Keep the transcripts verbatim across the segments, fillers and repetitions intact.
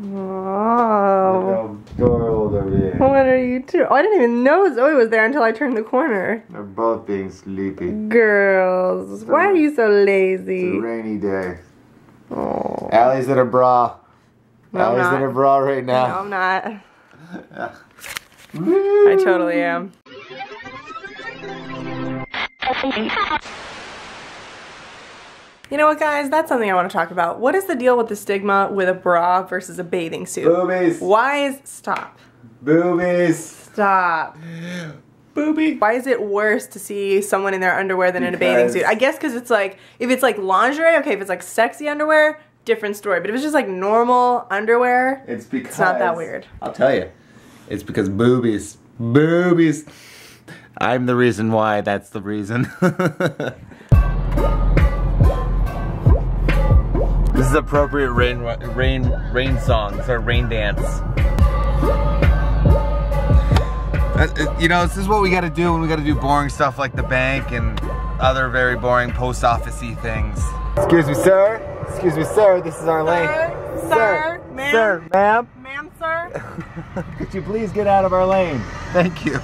Wow. Look how adorable they're being. What are you two? Oh, I didn't even know Zoe was there until I turned the corner. They're both being sleepy. Girls, why are you so lazy? It's a rainy day. Oh. Allie's in a bra. No, Allie's in a bra right now. No, I'm not. I totally am. You know what, guys? That's something I want to talk about. What is the deal with the stigma with a bra versus a bathing suit? Boobies. Why is... Stop. Boobies. Stop. Boobie. Why is it worse to see someone in their underwear than because. in a bathing suit? I guess because it's like... If it's like lingerie, okay, if it's like sexy underwear, different story. But if it's just like normal underwear, it's, because, it's not that weird. I'll tell you. It's because boobies. Boobies. I'm the reason why. That's the reason. This is appropriate rain, rain, rain songs or rain dance. You know, this is what we got to do when we got to do boring stuff like the bank and other very boring post office-y things. Excuse me, sir. Excuse me, sir. This is our lane. Sir, sir, ma'am, sir, ma'am, ma'am, sir. Could you please get out of our lane? Thank you.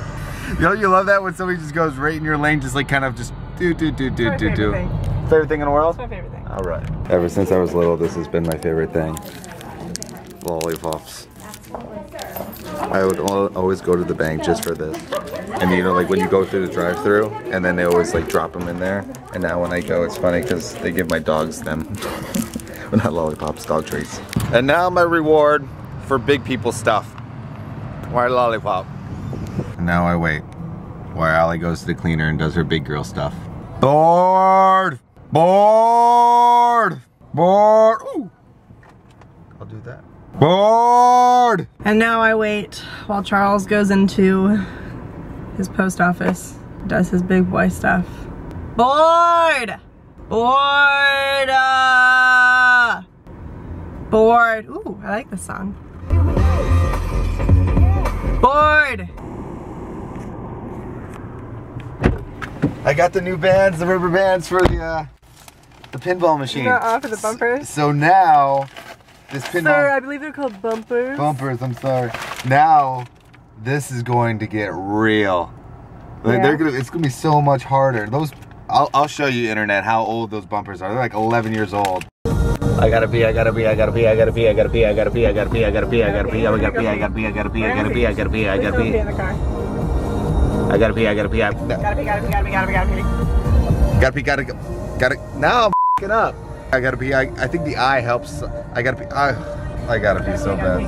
You know, you love that when somebody just goes right in your lane, just like kind of just do, do, do, do, do, do. Favorite thing in the world? It's my favorite thing. All right. Ever since I was little, this has been my favorite thing. Lollipops. I would always go to the bank just for this. And you know, like when you go through the drive-through, and then they always like drop them in there. And now when I go, it's funny because they give my dogs them. Well, not lollipops, dog treats. And now my reward for big people stuff. Why lollipop? And now I wait while Allie goes to the cleaner and does her big girl stuff. Bored. Bored! Bored! Ooh! I'll do that. Bored! And now I wait while Charles goes into his post office, does his big boy stuff. Bored! Bored! Uh, bored! Ooh, I like this song. Bored! I got the new bands, the rubber bands for the, uh, the pinball machine. You're not off of the bumpers? So now, this pinball... Sorry, I believe they're called bumpers. Bumpers, I'm sorry. Now, this is going to get real. Like, yeah. they're gonna, it's going to be so much harder. Those, I'll, I'll show you, internet, how old those bumpers are. They're like eleven years old. I gotta be, I gotta be, I gotta be, I gotta be, I gotta be, I gotta be, I gotta be, I gotta be, I gotta be, I gotta be, I gotta be, I gotta be, I gotta be, I gotta be, I gotta be, I gotta be. I gotta pee, I gotta pee, I gotta pee, gotta pee, gotta pee, gotta pee, gotta pee. Gotta pee, gotta, gotta, now I'm f***ing up. I gotta pee, I, I think the eye helps. I gotta pee, I, I gotta pee so bad.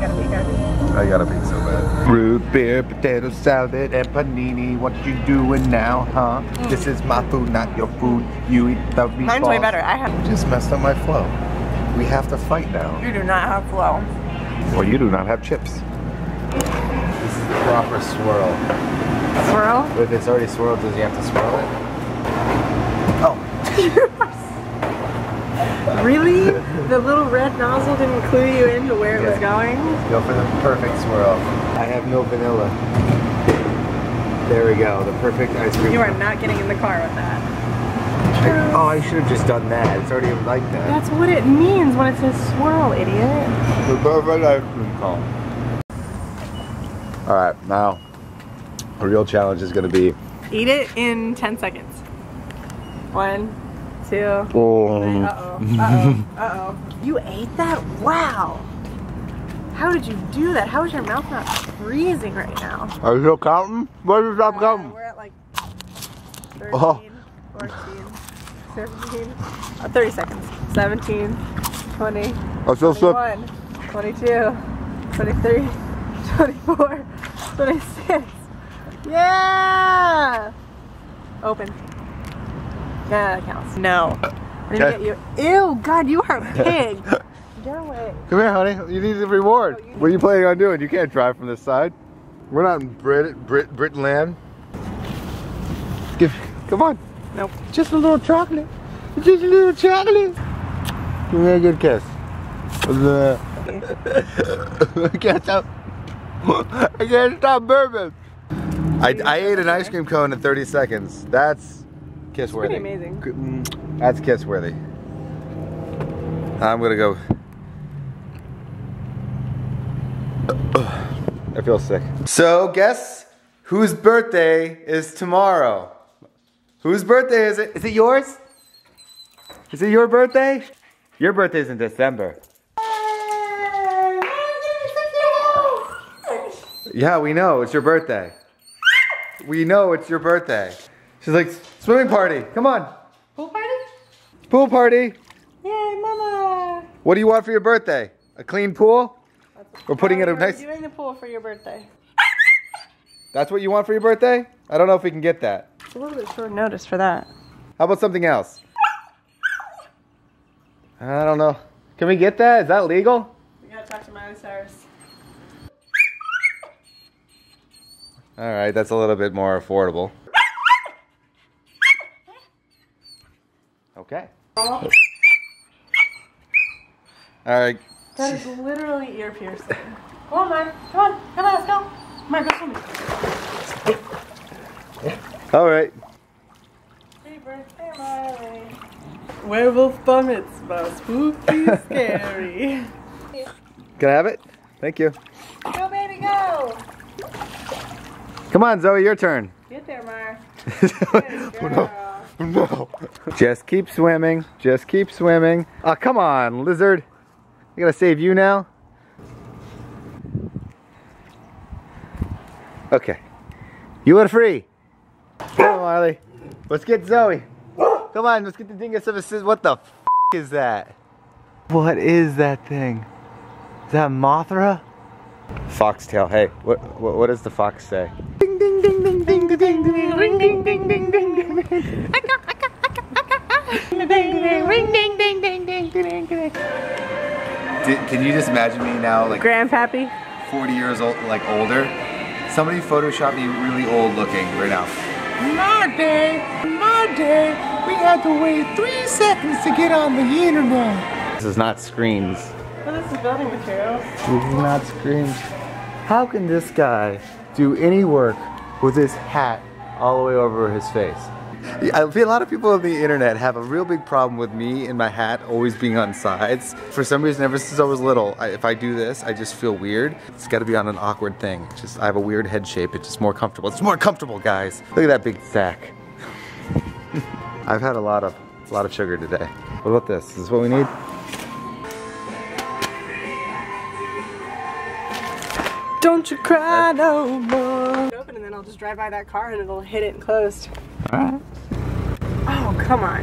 I gotta pee so bad. Root beer, potato salad, and panini. What you doing now, huh? Mm. This is my food, not your food. You eat the meatballs. Mine's way better, I have. You just messed up my flow. We have to fight now. You do not have flow. Well, you do not have chips. This is the proper swirl. Swirl? If it's already swirled, does he have to swirl it? Oh. Really? The little red nozzle didn't clue you into where yeah. it was going? Go for the perfect swirl. I have no vanilla. There we go, the perfect ice cream. You are not getting in the car with that. I, oh, I should have just done that. It's already like that. That's what it means when it says swirl, idiot. The perfect ice cream cone. Alright, now. A real challenge is going to be... Eat it in ten seconds. One, two, oh. three. Uh-oh, uh-oh, uh-oh. You ate that? Wow. How did you do that? How is your mouth not freezing right now? Are you still counting? Why did you stop uh, counting? We're at like thirteen, oh. fourteen, seventeen, uh, thirty seconds. seventeen, twenty, I still twenty-one, slip. twenty-two, twenty-three, twenty-four, twenty-six. Yeah! Open. Nah, that counts. No. I'm gonna get you. Ew, God, you are pig. Get away. Come here, honey. You need the reward. Oh, you need what are you planning on doing? You can't drive from this side. We're not in Brit Brit Britain land. Give. Come on. Nope. Just a little chocolate. Just a little chocolate. Give me a good kiss. I can't stop. I can't stop burping. I, I ate an ice cream cone in thirty seconds. That's kiss-worthy. That's pretty amazing. That's kiss-worthy. I'm gonna go. I feel sick. So guess whose birthday is tomorrow? Whose birthday is it? Is it yours? Is it your birthday? Your birthday is in December. Yeah, we know, it's your birthday. We know it's your birthday. She's like, swimming party, come on. Pool party? Pool party. Yay, mama. What do you want for your birthday? A clean pool? We're putting it a nice- You're doing the pool for your birthday. That's what you want for your birthday? I don't know if we can get that. It's a little bit short notice for that. How about something else? I don't know. Can we get that? Is that legal? We gotta talk to Miley Cyrus. All right, that's a little bit more affordable. Okay. Oh. All right. That is literally ear piercing. Come on, Mark. Come on. Come on, let's go. Mark, go swimming. All right. Happy birthday, Marley. Werewolf bummets, about spooky, scary. Can I have it? Thank you. Go, baby, go. Come on, Zoe, your turn. Get there, Mark. Oh, no. No. Just keep swimming. Just keep swimming. Oh, come on, lizard. I gotta save you now. Okay. You are free. Come on, Marley. Let's get Zoe. Come on, let's get the dingus of a scissors. What the f is that? What is that thing? Is that Mothra? Foxtail. Hey, what, what, what does the fox say? Ding ding ding ding ding ding ding ding ding ding ding ding ding. Ding ding ding ding ding ding ding. Can you just imagine me now, like grandpappy, forty years old, like older? Somebody photoshopped me really old looking right now. My day, my day, we had to wait three seconds to get on the internet. This is not screens. Well, this is building materials. This is not screens. How can this guy do any work with his hat all the way over his face? I feel a lot of people on the internet have a real big problem with me and my hat always being on sides. For some reason, ever since I was little, I, if I do this, I just feel weird. It's gotta be on an awkward thing. It's just, I have a weird head shape. It's just more comfortable. It's more comfortable, guys. Look at that big sack. I've had a lot of, a lot of sugar today. What about this? Is this what we need? Don't you cry no more. Open and then I'll just drive by that car and it'll hit it and closed. Alright. Oh, come on.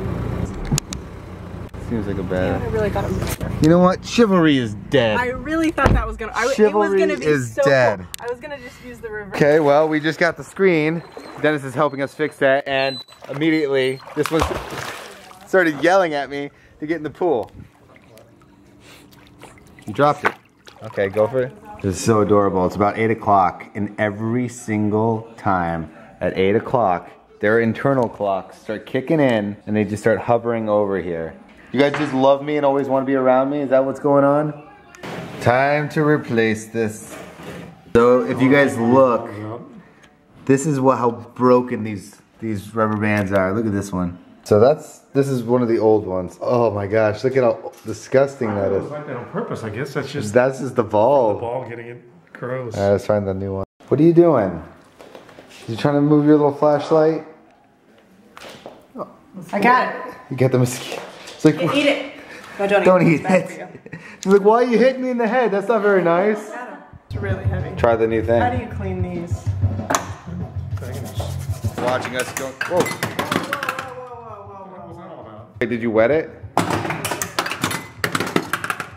Seems like a bad. Yeah, I really got him. You know what? Chivalry is dead. I really thought that was gonna. I, Chivalry it was gonna be is so dead. Cool. I was gonna just use the reverse. Okay, well, we just got the screen. Dennis is helping us fix that, and immediately this one started yelling at me to get in the pool. You dropped it. Okay, go for it. This is so adorable. It's about eight o'clock, and every single time at eight o'clock, their internal clocks start kicking in, and they just start hovering over here. You guys just love me and always want to be around me? Is that what's going on? Time to replace this. So if you guys look, this is what how broken these these rubber bands are. Look at this one. So that's, this is one of the old ones. Oh my gosh, look at how disgusting that is. I like that on purpose, I guess. That's just, that's just the ball. The ball getting it gross. All right, let's find the new one. What are you doing? You trying to move your little flashlight? Oh, I got it. You got the mosquito. It's like, yeah, eat it. No, don't, don't eat, eat it. She's like, why are you hitting me in the head? That's not very nice. It's really heavy. Try the new thing. How do you clean these? Thanks. Watching us go. Whoa. Whoa, whoa, whoa, whoa, whoa. What was that all about? Hey, did you wet it?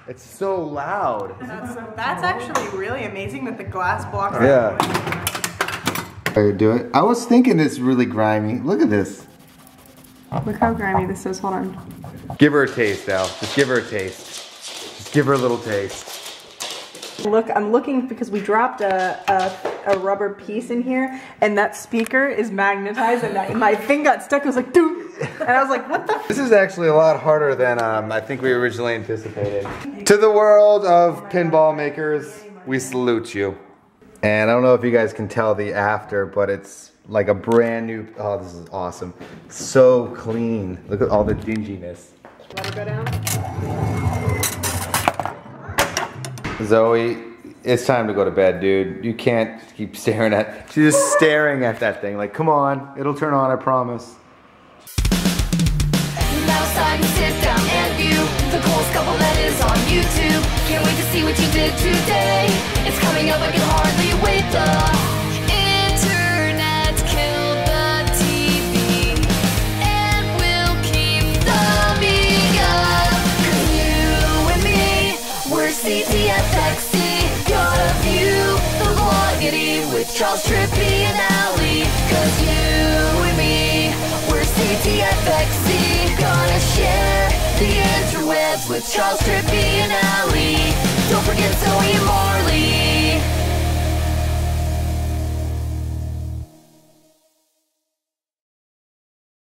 It's so loud. That's, that's actually really amazing that the glass blocks. Yeah. Out. Do it. I was thinking it's really grimy. Look at this. Look how grimy this is. Hold on. Give her a taste, Al. Just give her a taste. Just give her a little taste. Look, I'm looking because we dropped a, a, a rubber piece in here, and that speaker is magnetized, and that, my thing got stuck. It was like, dude. And I was like, what the? This is actually a lot harder than um, I think we originally anticipated. To the world of pinball makers, we salute you. And I don't know if you guys can tell the after, but it's like a brand new, oh, this is awesome. So clean. Look at all the dinginess. Let it go down. Zoe, it's time to go to bed, dude. You can't keep staring at, she's just staring at that thing. Like, come on, it'll turn on, I promise. Now sign, sit down and view the coolest couple that is on YouTube. Can't wait to see what you did today. It's coming up, I can hardly wait. The internet killed the T V and we'll keep the beat up. 'Cause you and me, we're C T F X C. Gotta view the vlogity with Charles, Trippy and Allie. 'Cause you and me, we're C T F X C. Gonna share the interwebs with Charles, Trippy and Allie. Don't forget Zoey and Marley.